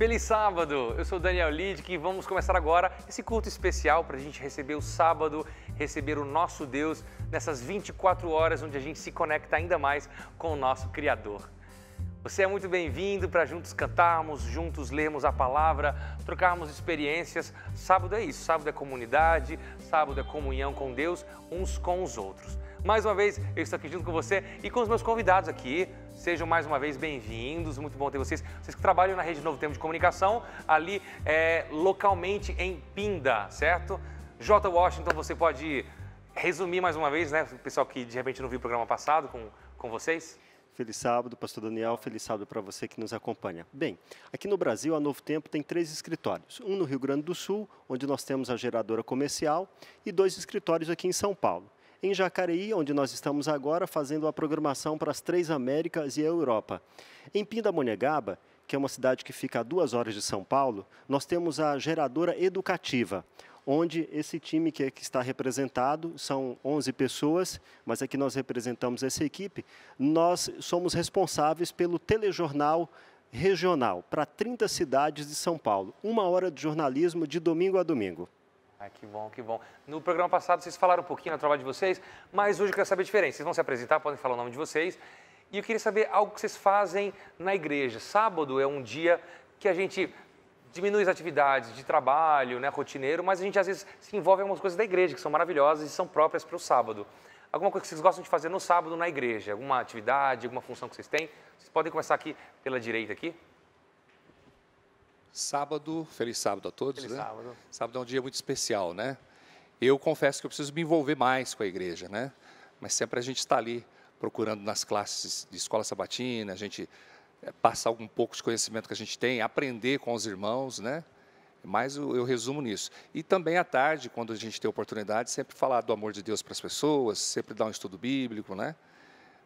Feliz Sábado! Eu sou o Daniel Ludtke e vamos começar agora esse culto especial para a gente receber o sábado, receber o nosso Deus nessas 24 horas onde a gente se conecta ainda mais com o nosso Criador. Você é muito bem-vindo para juntos cantarmos, juntos lermos a palavra, trocarmos experiências. Sábado é isso, sábado é comunidade, sábado é comunhão com Deus, uns com os outros. Mais uma vez, eu estou aqui junto com você e com os meus convidados aqui. Sejam mais uma vez bem-vindos, muito bom ter vocês. Vocês que trabalham na Rede Novo Tempo de Comunicação, ali localmente em Pinda, certo? J. Washington, você pode resumir mais uma vez, né? O pessoal que de repente não viu o programa passado com vocês. Feliz sábado, pastor Daniel, feliz sábado para você que nos acompanha. Bem, aqui no Brasil, a Novo Tempo tem 3 escritórios. Um no Rio Grande do Sul, onde nós temos a geradora comercial, e 2 escritórios aqui em São Paulo. Em Jacareí, onde nós estamos agora, fazendo a programação para as 3 Américas e a Europa. Em Pindamonhangaba, que é uma cidade que fica a 2 horas de São Paulo, nós temos a geradora educativa, onde esse time que está representado, são 11 pessoas, mas aqui nós representamos essa equipe, nós somos responsáveis pelo telejornal regional, para 30 cidades de São Paulo. 1 hora de jornalismo de domingo a domingo. Ah, que bom, que bom. No programa passado vocês falaram um pouquinho do trabalho de vocês, mas hoje eu quero saber a diferença. Vocês vão se apresentar, podem falar o nome de vocês. E eu queria saber algo que vocês fazem na igreja. Sábado é um dia que a gente diminui as atividades de trabalho, né, rotineiro, mas a gente às vezes se envolve em algumas coisas da igreja que são maravilhosas e são próprias para o sábado. Alguma coisa que vocês gostam de fazer no sábado na igreja? Alguma atividade, alguma função que vocês têm? Vocês podem começar aqui pela direita aqui. Sábado, feliz sábado a todos, feliz, né? Sábado. Sábado é um dia muito especial, né? Eu confesso que eu preciso me envolver mais com a igreja, né? Mas sempre a gente está ali procurando nas classes de escola sabatina, a gente passa algum pouco de conhecimento que a gente tem, aprender com os irmãos, né? Mas eu resumo nisso. E também à tarde, quando a gente tem oportunidade, sempre falar do amor de Deus para as pessoas, sempre dar um estudo bíblico, né?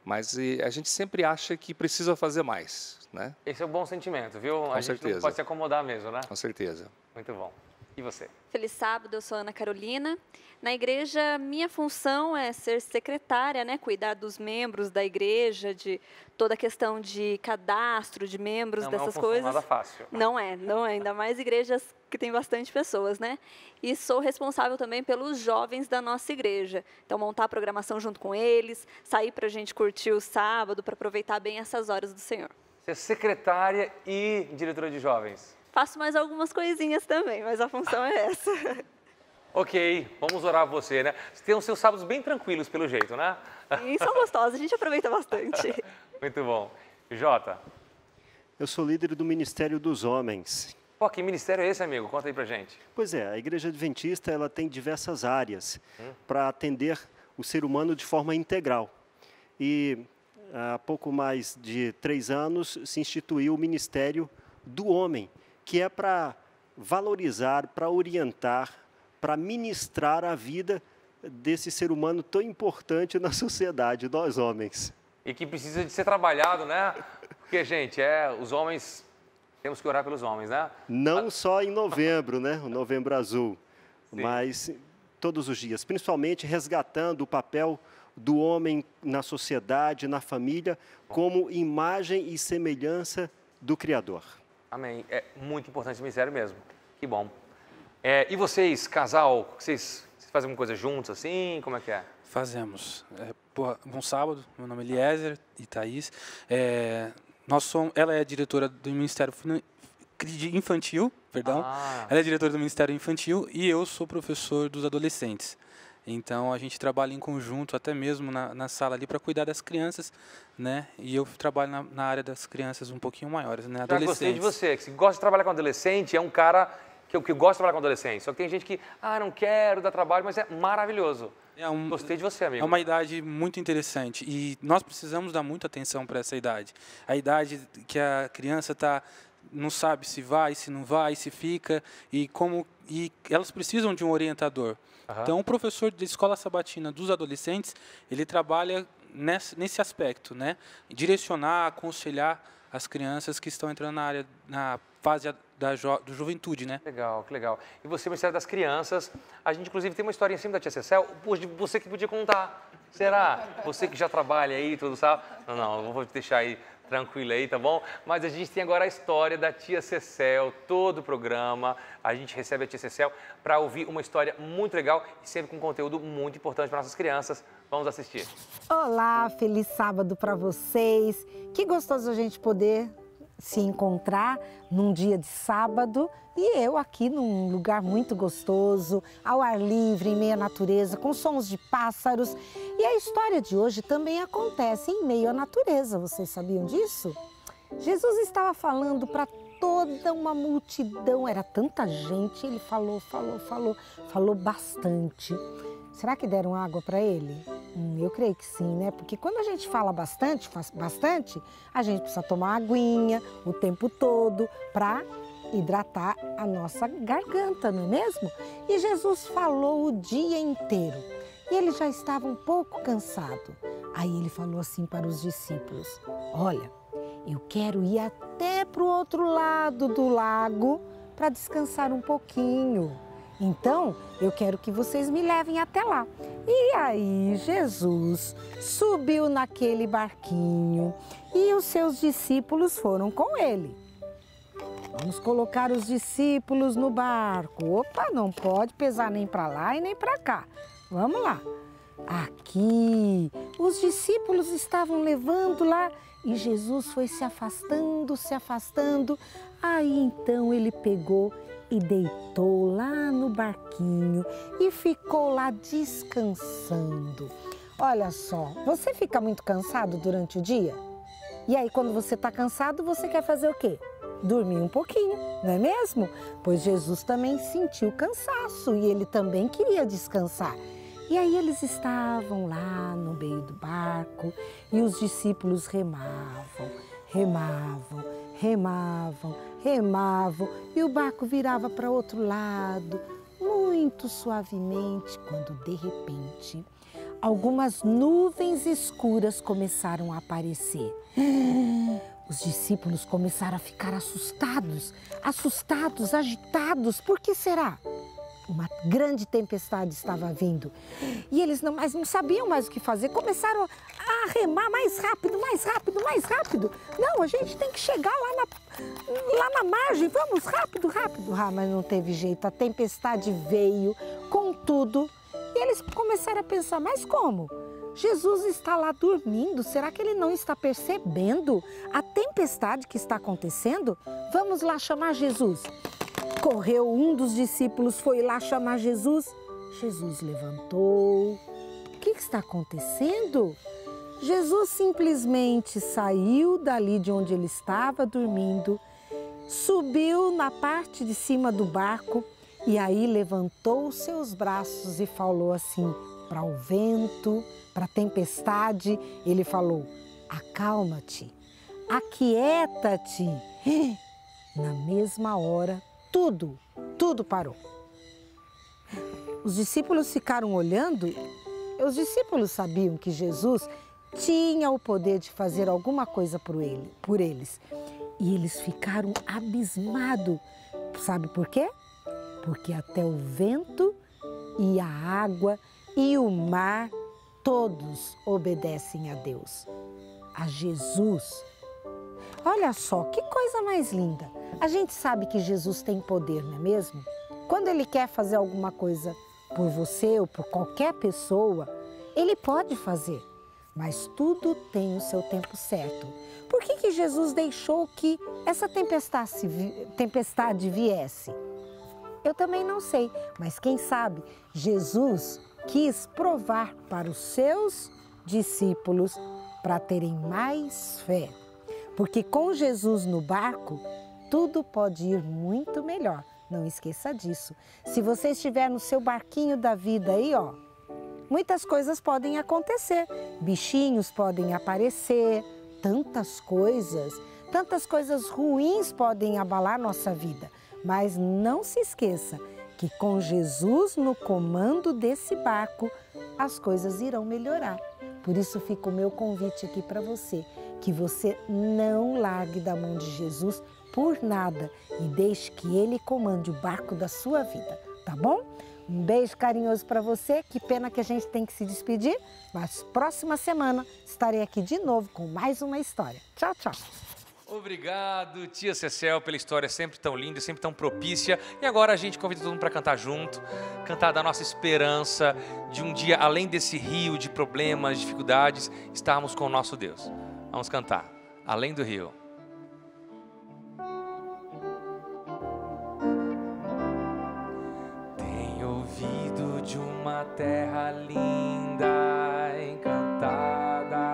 Mas a gente sempre acha que precisa fazer mais, né? Esse é um bom sentimento, viu? Com certeza. A gente não pode se acomodar mesmo, né? Com certeza. Muito bom. E você? Feliz sábado, eu sou Ana Carolina. Na igreja, minha função é ser secretária, né? Cuidar dos membros da igreja, de toda a questão de cadastro de membros, dessas coisas. Não é nada fácil. Não é, ainda mais igrejas que tem bastante pessoas, né? E sou responsável também pelos jovens da nossa igreja. Então, montar a programação junto com eles, sair para a gente curtir o sábado, para aproveitar bem essas horas do Senhor. Você é secretária e diretora de jovens? Faço mais algumas coisinhas também, mas a função é essa. Ok, vamos orar por você, né? Você tem os seus sábados bem tranquilos, pelo jeito, né? E são gostosos, a gente aproveita bastante. Muito bom. Jota? Eu sou líder do Ministério dos Homens. Pô, que ministério é esse, amigo? Conta aí pra gente. Pois é, a Igreja Adventista ela tem diversas áreas para atender o ser humano de forma integral. E há pouco mais de 3 anos se instituiu o Ministério do Homem, que é para valorizar, para orientar, para ministrar a vida desse ser humano tão importante na sociedade, nós homens. E que precisa de ser trabalhado, né? Porque, gente, os homens, temos que orar pelos homens, né? Não só em novembro, né? O Novembro Azul, sim, mas todos os dias, principalmente resgatando o papel do homem na sociedade, na família, como imagem e semelhança do Criador. Amém. É muito importante o ministério mesmo. Que bom. E vocês, casal, vocês fazem alguma coisa juntos assim? Como é que é? Fazemos. Bom sábado, meu nome é Eliezer e Thaís. Ela é diretora do Ministério Infantil, perdão. Ah. Ela é diretora do Ministério Infantil e eu sou professor dos adolescentes. Então, a gente trabalha em conjunto, até mesmo na sala ali, para cuidar das crianças, né? E eu trabalho na área das crianças um pouquinho maiores, né? Adolescentes. Já gostei de você, que gosta de trabalhar com adolescente, é um cara que gosta de trabalhar com adolescente. Só que tem gente que, não quero dar trabalho, mas é maravilhoso. Gostei de você, amigo. É uma idade muito interessante e nós precisamos dar muita atenção para essa idade. A idade que a criança não sabe se vai, se não vai, se fica, e elas precisam de um orientador. Uhum. Então, o professor de escola sabatina dos adolescentes, ele trabalha nesse aspecto, né? Direcionar, aconselhar as crianças que estão entrando na fase da juventude, né? Legal, que legal. E você, Ministério das Crianças, a gente, inclusive, tem uma historinha em cima da Tia Cecel, você que podia contar. Será? Você que já trabalha aí, todo sábado. Não, eu vou deixar aí tranquilo aí, tá bom? Mas a gente tem agora a história da Tia Cecel, todo o programa. A gente recebe a Tia Cecel para ouvir uma história muito legal e sempre com conteúdo muito importante para nossas crianças. Vamos assistir. Olá, feliz sábado para vocês. Que gostoso a gente poder se encontrar num dia de sábado e eu aqui num lugar muito gostoso, ao ar livre, em meio à natureza, com sons de pássaros. E a história de hoje também acontece em meio à natureza, vocês sabiam disso? Jesus estava falando para toda uma multidão, era tanta gente, ele falou bastante. Será que deram água para ele? Eu creio que sim, né? Porque quando a gente fala bastante, faz bastante, a gente precisa tomar aguinha o tempo todo para hidratar a nossa garganta, não é mesmo? E Jesus falou o dia inteiro e ele já estava um pouco cansado. Aí ele falou assim para os discípulos: olha, eu quero ir até para o outro lado do lago para descansar um pouquinho. Então, eu quero que vocês me levem até lá. E aí, Jesus subiu naquele barquinho e os seus discípulos foram com ele. Vamos colocar os discípulos no barco. Opa, não pode pesar nem para lá e nem para cá. Vamos lá. Aqui, os discípulos estavam levando lá e Jesus foi se afastando. Aí, então, ele pegou e deitou lá no barquinho e ficou lá descansando. Olha só, você fica muito cansado durante o dia? E aí, quando você está cansado, você quer fazer o quê? Dormir um pouquinho, não é mesmo? Pois Jesus também sentiu cansaço e ele também queria descansar. E aí eles estavam lá no meio do barco e os discípulos remavam e o barco virava para outro lado, muito suavemente, quando de repente algumas nuvens escuras começaram a aparecer. Os discípulos começaram a ficar assustados, agitados. Por que será? Uma grande tempestade estava vindo e eles não sabiam mais o que fazer. Começaram a remar mais rápido. Não, a gente tem que chegar lá na margem, vamos rápido. Ah, mas não teve jeito, a tempestade veio com tudo e eles começaram a pensar, mas como? Jesus está lá dormindo, será que ele não está percebendo a tempestade que está acontecendo? Vamos lá chamar Jesus. Correu um dos discípulos, foi lá chamar Jesus. Jesus levantou. O que está acontecendo? Jesus simplesmente saiu dali de onde ele estava dormindo, subiu na parte de cima do barco e aí levantou os seus braços e falou assim para o vento, para a tempestade. Ele falou: acalma-te, aquieta-te. Na mesma hora, tudo parou. Os discípulos ficaram olhando. Os discípulos sabiam que Jesus tinha o poder de fazer alguma coisa por eles. E eles ficaram abismados. Sabe por quê? Porque até o vento e a água e o mar, todos obedecem a Deus, a Jesus. Olha só, que coisa mais linda. A gente sabe que Jesus tem poder, não é mesmo? Quando ele quer fazer alguma coisa por você ou por qualquer pessoa, ele pode fazer, mas tudo tem o seu tempo certo. Por que Jesus deixou que essa tempestade viesse? Eu também não sei, mas quem sabe Jesus quis provar para os seus discípulos para terem mais fé. Porque com Jesus no barco, tudo pode ir muito melhor. Não esqueça disso. Se você estiver no seu barquinho da vida aí, ó, muitas coisas podem acontecer. Bichinhos podem aparecer, tantas coisas ruins podem abalar nossa vida. Mas não se esqueça que com Jesus no comando desse barco, as coisas irão melhorar. Por isso fica o meu convite aqui para você, que você não largue da mão de Jesus por nada e deixe que ele comande o barco da sua vida, tá bom? Um beijo carinhoso para você, que pena que a gente tem que se despedir, mas próxima semana estarei aqui de novo com mais uma história. Tchau, tchau. Obrigado, Tia Cecel, pela história sempre tão linda, sempre tão propícia. E agora a gente convida todo mundo para cantar junto, cantar da nossa esperança de um dia, além desse rio de problemas, dificuldades, estarmos com o nosso Deus. Vamos cantar, Além do Rio. Tenho ouvido de uma terra linda, encantada,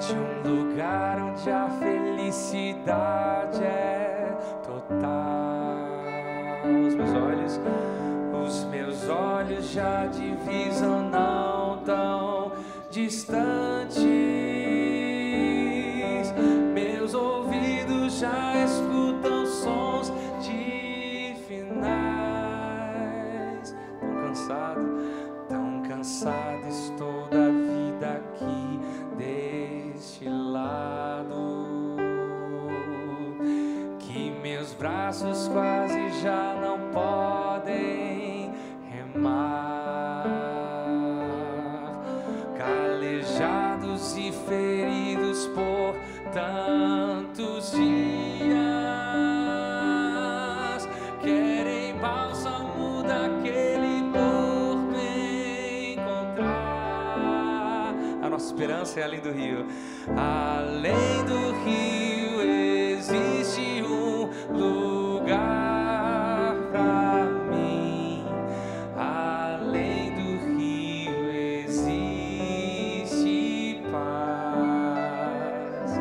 de um lugar onde a felicidade é total. Os meus olhos já divisam não tão distantes, meus ouvidos já escutam sons de finais. Tão cansado estou da vida aqui deste lado, que meus braços quase já não podem remar, calejados e feridos por tantos dias, querem bálsamo daquele porto encontrar. A nossa esperança é além do rio. Além do rio existe um lugar pra mim. Além do rio existe paz.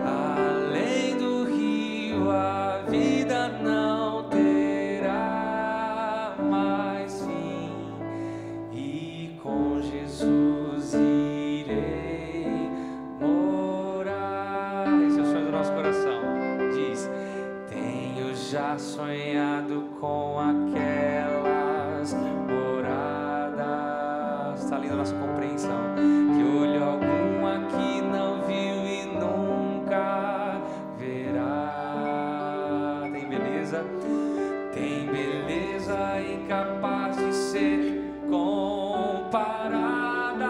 Além do rio a vida não terá mais fim, e com Jesus irei morar. Esse é o sonho do nosso coração. Diz: tenho já sonhado com aquelas moradas. Está linda a nossa compreensão. Que olho algum aqui não viu e nunca verá. Tem beleza incapaz de ser comparada,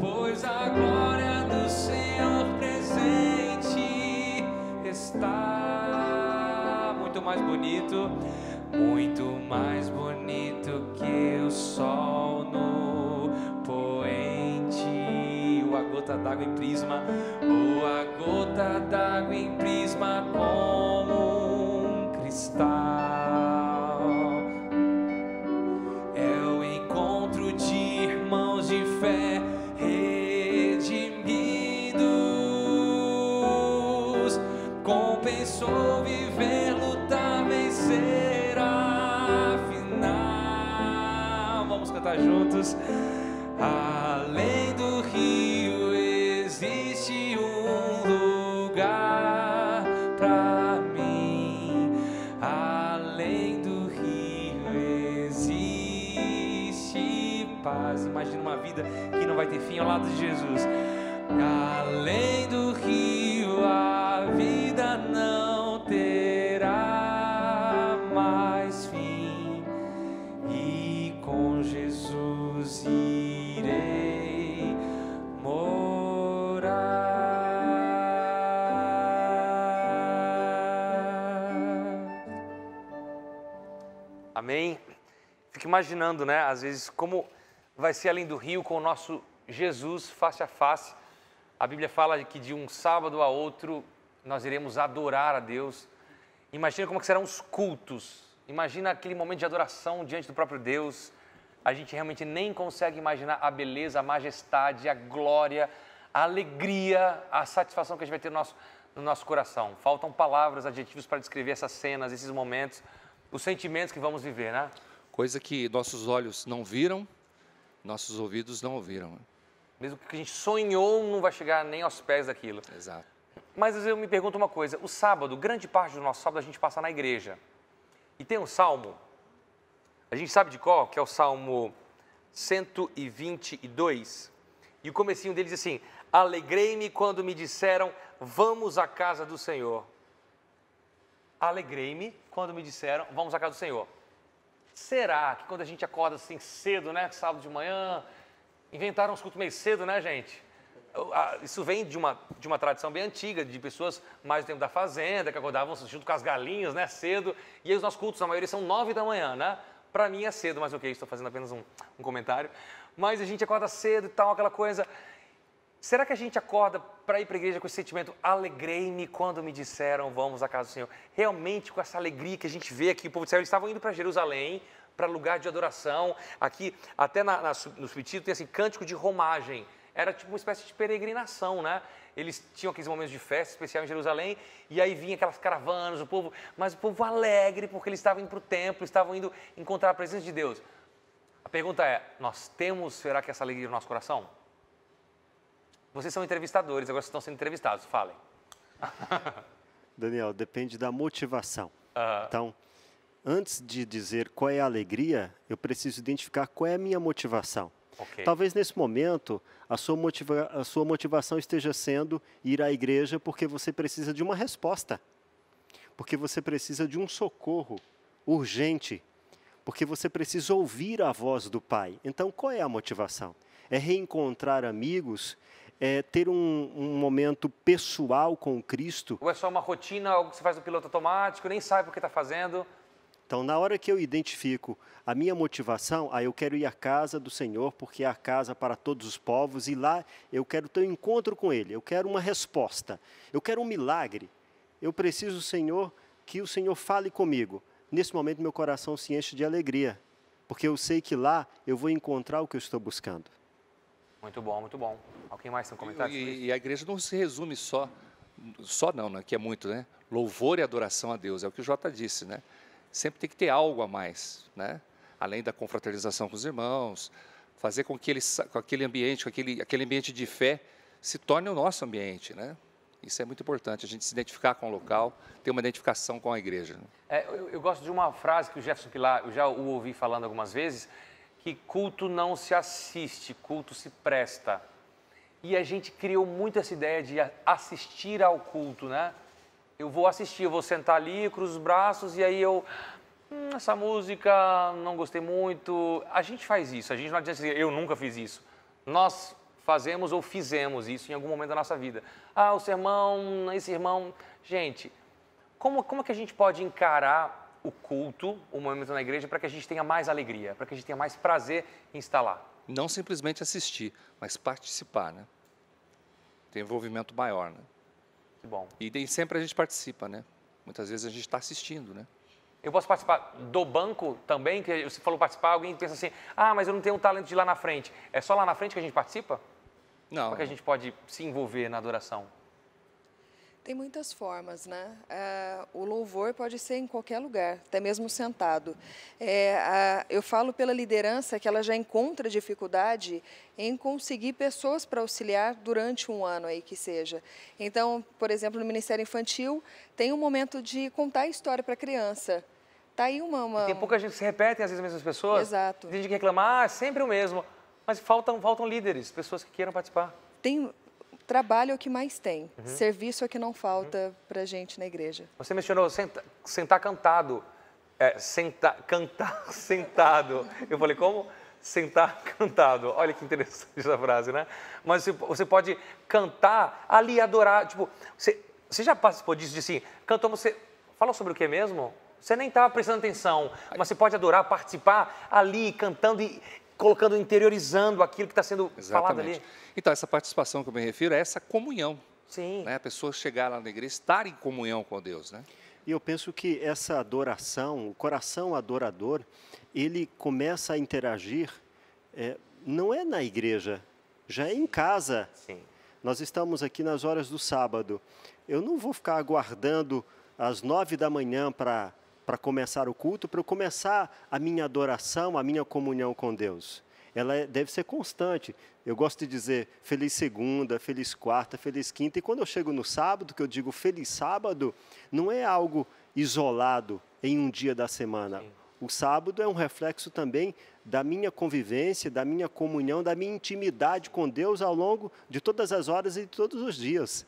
pois a glória do Senhor presente está. Muito mais bonito que o sol no poente, ou a gota d'água em prisma, ou a gota d'água em prisma como um cristal. É o encontro de irmãos de fé redimidos, compensou viver, lutar, vencer afinal. Vamos cantar juntos. Além do rio existe um lugar pra mim. Além do rio existe paz. Imagina uma vida que não vai ter fim ao lado de Jesus. Além do rio a vida não terá mais fim, e com Jesus irei morar. Amém? Fico imaginando, né, às vezes, como vai ser além do rio com o nosso Jesus face a face. A Bíblia fala que de um sábado a outro nós iremos adorar a Deus. Imagina como que serão os cultos. Imagina aquele momento de adoração diante do próprio Deus. A gente realmente nem consegue imaginar a beleza, a majestade, a glória, a alegria, a satisfação que a gente vai ter no nosso coração. Faltam palavras, adjetivos para descrever essas cenas, esses momentos, os sentimentos que vamos viver, né? Coisa que nossos olhos não viram, nossos ouvidos não ouviram. Mesmo que a gente sonhou, não vai chegar nem aos pés daquilo. Exato. Mas às vezes eu me pergunto uma coisa. O sábado, grande parte do nosso sábado a gente passa na igreja. E tem um salmo. A gente sabe de qual? Que é o Salmo 122. E o comecinho dele diz assim: alegrei-me quando me disseram, vamos à casa do Senhor. Alegrei-me quando me disseram, vamos à casa do Senhor. Será que quando a gente acorda assim cedo, né, sábado de manhã, inventaram os cultos meio cedo, né, gente? Isso vem de uma tradição bem antiga, de pessoas mais do tempo da fazenda, que acordavam junto com as galinhas, né, cedo. E aí os nossos cultos, na maioria, são 9 da manhã, né? Para mim é cedo, mas ok, estou fazendo apenas um comentário. Mas a gente acorda cedo e tal, aquela coisa. Será que a gente acorda para ir para a igreja com esse sentimento? Alegrei-me quando me disseram, vamos à casa do Senhor. Realmente com essa alegria que a gente vê aqui, o povo de Israel, eles estavam indo para Jerusalém, para lugar de adoração. Aqui, até no subtítulo, tem assim, cântico de romagem. Era tipo uma espécie de peregrinação, né? Eles tinham aqueles momentos de festa especial em Jerusalém, e aí vinha aquelas caravanas, o povo alegre, porque eles estavam indo para o templo, estavam indo encontrar a presença de Deus. A pergunta é, nós temos, será que essa alegria no nosso coração? Vocês são entrevistadores, agora vocês estão sendo entrevistados, falem. Daniel, depende da motivação. Então, antes de dizer qual é a alegria, eu preciso identificar qual é a minha motivação. Okay. Talvez nesse momento, a sua motivação esteja sendo ir à igreja porque você precisa de uma resposta. Porque você precisa de um socorro urgente. Porque você precisa ouvir a voz do Pai. Então, qual é a motivação? É reencontrar amigos? É ter um momento pessoal com Cristo. Ou é só uma rotina, algo que você faz no piloto automático, nem sabe o que está fazendo. Então, na hora que eu identifico a minha motivação, eu quero ir à casa do Senhor, porque é a casa para todos os povos, e lá eu quero ter um encontro com Ele, eu quero uma resposta, eu quero um milagre. Eu preciso, Senhor, que o Senhor fale comigo. Nesse momento, meu coração se enche de alegria, porque eu sei que lá eu vou encontrar o que eu estou buscando. Muito bom, muito bom. Alguém mais tem um comentário sobre isso? E a igreja não se resume só não, né? Que é muito, né? Louvor e adoração a Deus, é o que o Jota disse, né? Sempre tem que ter algo a mais, né? Além da confraternização com os irmãos, fazer com que aquele ambiente de fé se torne o nosso ambiente, né? Isso é muito importante, a gente se identificar com o local, ter uma identificação com a igreja. Né? Eu gosto de uma frase que o Jefferson Pilar, eu já o ouvi falando algumas vezes, que culto não se assiste, culto se presta. E a gente criou muito essa ideia de assistir ao culto, né? Eu vou assistir, eu vou sentar ali, cruzo os braços e aí eu... essa música, não gostei muito. A gente faz isso, a gente não adianta dizer, eu nunca fiz isso. Nós fazemos ou fizemos isso em algum momento da nossa vida. Ah, o sermão, esse irmão... Gente, como é que a gente pode encarar o culto, o momento na igreja, para que a gente tenha mais alegria, para que a gente tenha mais prazer em estar lá? Não simplesmente assistir, mas participar, né? Tem envolvimento maior, né? Que bom. E sempre a gente participa, né? Muitas vezes a gente está assistindo, né? Eu posso participar do banco também, que você falou participar, alguém pensa assim, ah, mas eu não tenho um talento de ir lá na frente. É só lá na frente que a gente participa? Não. Como é que a gente pode se envolver na adoração? Tem muitas formas, né? O louvor pode ser em qualquer lugar, até mesmo sentado. Eu falo pela liderança que ela já encontra dificuldade em conseguir pessoas para auxiliar durante um ano aí que seja. Então, por exemplo, no Ministério Infantil, tem um momento de contar a história para a criança. Tá aí uma... Tem pouca gente que se repete, às vezes, as mesmas pessoas. Exato. Tem gente que reclama, é sempre o mesmo. Mas faltam líderes, pessoas que queiram participar. Tem... Trabalho é o que mais tem, serviço é o que não falta para a gente na igreja. Você mencionou sentar cantado, cantar sentado. Eu falei, como? Sentar cantado. Olha que interessante essa frase, né? Mas você pode cantar ali, adorar, tipo, você já participou disso, de assim, cantou, você falou sobre o que mesmo? Você nem estava prestando atenção, mas você pode adorar, participar ali, cantando e... colocando, interiorizando aquilo que está sendo falado ali. Então, essa participação que eu me refiro é essa comunhão. Sim. Né? A pessoa chegar lá na igreja, estar em comunhão com Deus, né? E eu penso que essa adoração, o coração adorador, ele começa a interagir, não é na igreja, já é em casa. Sim. Nós estamos aqui nas horas do sábado. Eu não vou ficar aguardando às 9 da manhã para começar o culto, para eu começar a minha adoração, a minha comunhão com Deus. Ela deve ser constante. Eu gosto de dizer feliz segunda, feliz quarta, feliz quinta. E quando eu chego no sábado, que eu digo feliz sábado, não é algo isolado em um dia da semana. Sim. O sábado é um reflexo também da minha convivência, da minha comunhão, da minha intimidade com Deus ao longo de todas as horas e de todos os dias.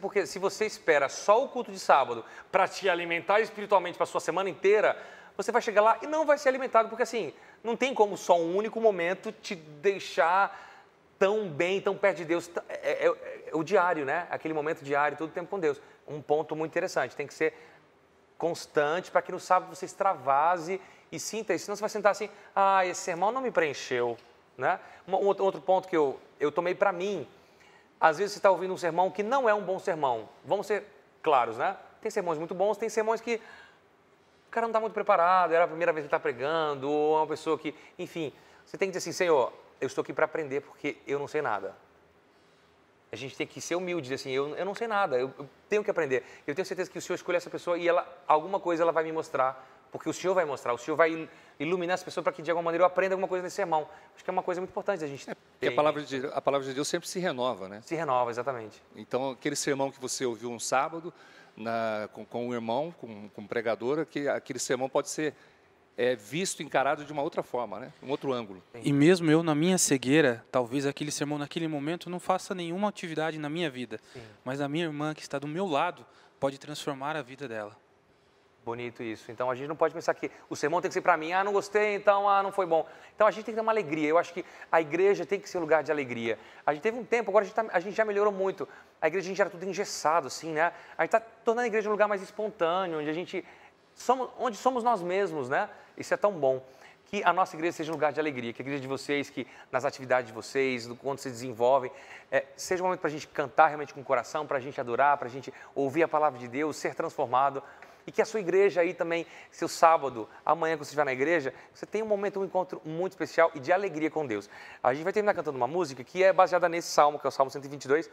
Porque se você espera só o culto de sábado para te alimentar espiritualmente para a sua semana inteira, você vai chegar lá e não vai ser alimentado, porque assim, não tem como só um único momento te deixar tão bem, tão perto de Deus. É o diário, né? Aquele momento diário, todo o tempo com Deus. Um ponto muito interessante, tem que ser constante para que no sábado você extravase e sinta isso. Senão você vai sentar assim, ah, esse sermão não me preencheu, né? Outro ponto que eu tomei para mim, às vezes você está ouvindo um sermão que não é um bom sermão. Vamos ser claros, né? Tem sermões muito bons, tem sermões que o cara não está muito preparado, era a primeira vez que ele está pregando, ou é uma pessoa que, enfim, você tem que dizer assim, Senhor, eu estou aqui para aprender porque eu não sei nada. A gente tem que ser humilde, dizer assim, eu não sei nada, eu tenho que aprender. Eu tenho certeza que o Senhor escolhe essa pessoa e alguma coisa ela vai me mostrar, porque o Senhor vai mostrar, o Senhor vai iluminar essa pessoa para que de alguma maneira eu aprenda alguma coisa nesse sermão. Acho que é uma coisa muito importante a gente ter. A palavra de Deus sempre se renova, né? Se renova, exatamente. Então, aquele sermão que você ouviu um sábado com um irmão, com um pregador, aquele sermão pode ser visto, encarado de uma outra forma, né? Um outro ângulo. E mesmo eu, na minha cegueira, talvez aquele sermão, naquele momento, não faça nenhuma atividade na minha vida. Sim. Mas a minha irmã, que está do meu lado, pode transformar a vida dela. Bonito isso. Então, a gente não pode pensar que o sermão tem que ser para mim. Ah, não gostei, então, ah, não foi bom. Então, a gente tem que ter uma alegria. Eu acho que a igreja tem que ser um lugar de alegria. A gente teve um tempo, agora a gente já melhorou muito. A igreja, a gente era tudo engessado, assim, né? A gente está tornando a igreja um lugar mais espontâneo, onde a gente... onde somos nós mesmos, né? Isso é tão bom. Que a nossa igreja seja um lugar de alegria, que a igreja de vocês, que nas atividades de vocês, do quanto vocês desenvolvem, seja um momento para a gente cantar realmente com o coração, para a gente adorar, para a gente ouvir a palavra de Deus, ser transformado. E que a sua igreja aí também, seu sábado, amanhã quando você estiver na igreja, você tem um momento, um encontro muito especial e de alegria com Deus. A gente vai terminar cantando uma música que é baseada nesse salmo, que é o Salmo 122.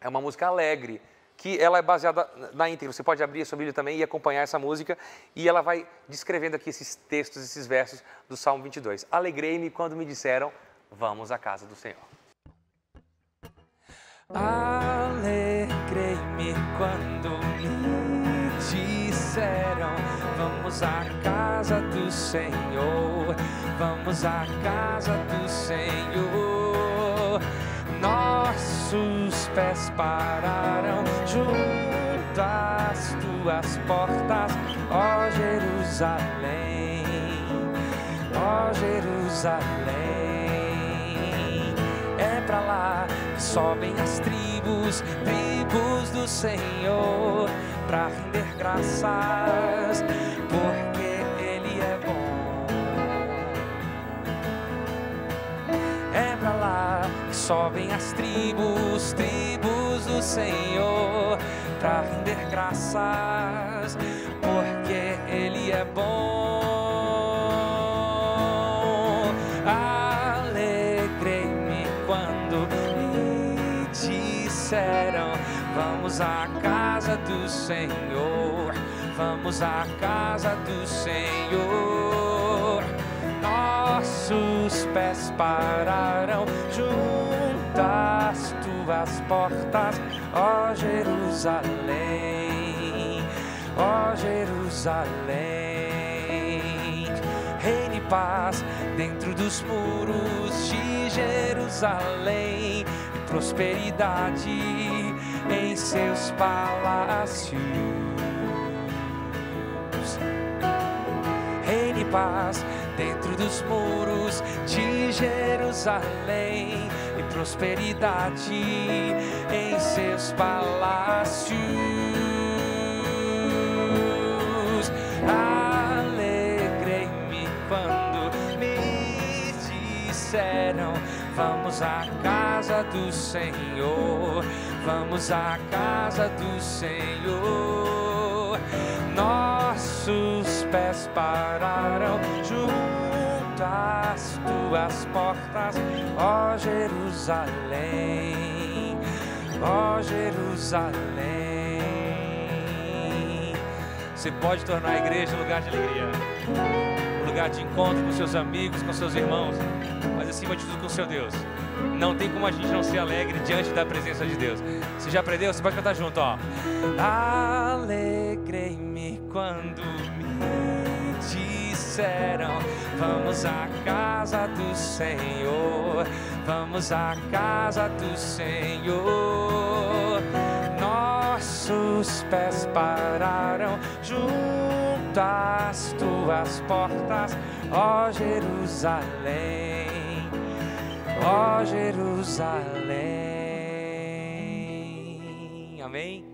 É uma música alegre, que ela é baseada na íntegra. Você pode abrir a sua Bíblia também e acompanhar essa música. E ela vai descrevendo aqui esses textos, esses versos do Salmo 22. Alegrei-me quando me disseram, vamos à casa do Senhor. Alegrei-me quando me disseram, vamos à casa do Senhor, vamos à casa do Senhor. Nossos pés pararam junto às tuas portas, ó Jerusalém, ó Jerusalém. É pra lá que sobem as tribos do Senhor, pra render graças, porque Ele é bom. É pra lá que sobem as tribos do Senhor, para render graças, porque Ele é bom. Alegrei-me quando me disseram, vamos à casa do Senhor, vamos à casa do Senhor. Nossos pés pararam junto às tuas portas, ó Jerusalém, ó Jerusalém. Reine paz dentro dos muros de Jerusalém, e prosperidade em seus palácios. Reine paz dentro dos muros de Jerusalém, e prosperidade em seus palácios. Alegrei-me quando me disseram, vamos à casa do Senhor, vamos à casa do Senhor. Nossos pés pararam junto às tuas portas, ó Jerusalém, ó Jerusalém. Você pode tornar a igreja um lugar de alegria, um lugar de encontro com seus amigos, com seus irmãos, mas acima de tudo com seu Deus. Não tem como a gente não ser alegre diante da presença de Deus. Você já aprendeu? Você pode cantar junto, ó. Alegrei-me quando me disseram, vamos à casa do Senhor, vamos à casa do Senhor. meus pés pararam junto às tuas portas, ó Jerusalém, ó Jerusalém. Amém?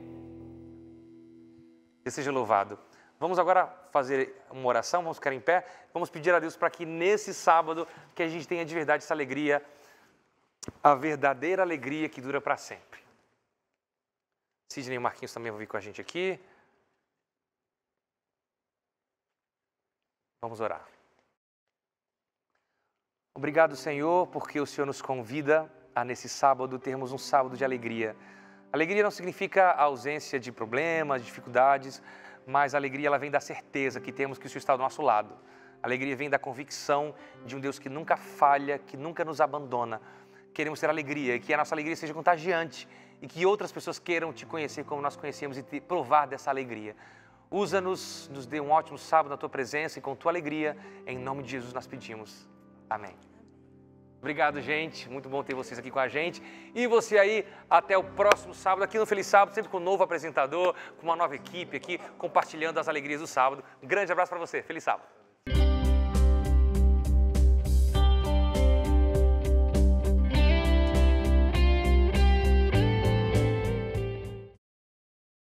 Que seja louvado. Vamos agora fazer uma oração, vamos ficar em pé, vamos pedir a Deus para que nesse sábado que a gente tenha de verdade essa alegria, a verdadeira alegria que dura para sempre. Sidney e Marquinhos também vão vir com a gente aqui. Vamos orar. Obrigado, Senhor, porque o Senhor nos convida a, nesse sábado, termos um sábado de alegria. Alegria não significa a ausência de problemas, dificuldades, mas a alegria ela vem da certeza que temos que o Senhor está do nosso lado. A alegria vem da convicção de um Deus que nunca falha, que nunca nos abandona. Queremos ter alegria e que a nossa alegria seja contagiante e que outras pessoas queiram te conhecer como nós conhecemos e te provar dessa alegria. Usa-nos, nos dê um ótimo sábado na tua presença e com tua alegria. Em nome de Jesus nós pedimos. Amém. Obrigado, gente. Muito bom ter vocês aqui com a gente. E você aí, até o próximo sábado, aqui no Feliz Sábado, sempre com um novo apresentador, com uma nova equipe aqui, compartilhando as alegrias do sábado. Um grande abraço para você. Feliz sábado.